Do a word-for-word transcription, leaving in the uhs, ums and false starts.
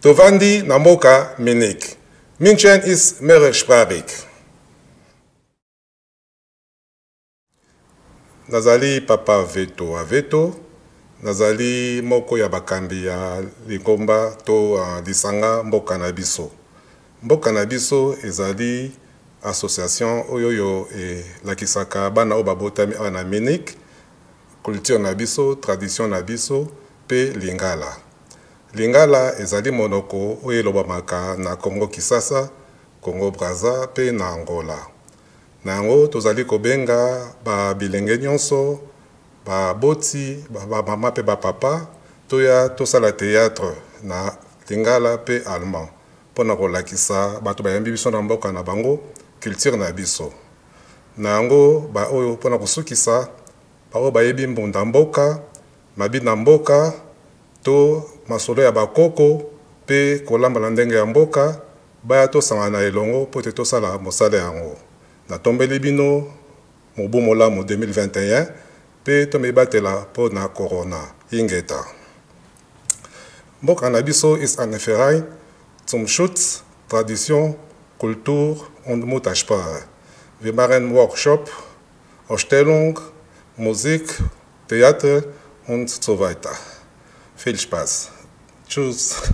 Tovandi Namoka Munich. München ist mehrsprachig. Nazali papa veto a veto. Nazali moko ya bakambi ya Lingomba to uh, lisanga Mbokanabiso. Mbokanabiso ezali association oyoyo e lakisaka bana o babotami ana Munich. Culture nabiso, tradition nabiso, pe Lingala. Lingala ezali monoko oyo lobamaka na Congo Kisasa, Congo Brazza pe na Angola. Nango tozali kobenga ba bilenge nyonso, ba boti, ba mama pe ba papa, toya tosala théâtre na Lingala pe allemand. Pona kolakisa bato bayambi biso na mboka na bango, culture nabiso. Nango ba oyo pona kosukisa Pao bayebi mbunda mboka, mabina mboka, to masolo ya bakoko, pe kolamba la ndenge ya mboka, baya to sangana elongo, pote to sala mosale yango. Na tombe libino, moubu mola mo deux mille vingt et un, pe tombe batela po na corona, ingeta. Mbokanabiso ist eine Verein zum Schutz, Tradition, Kultur und Muttersprache. Wir machen Workshop, Ausstellung, Musik, Theater und so weiter. Viel Spaß. Tschüss.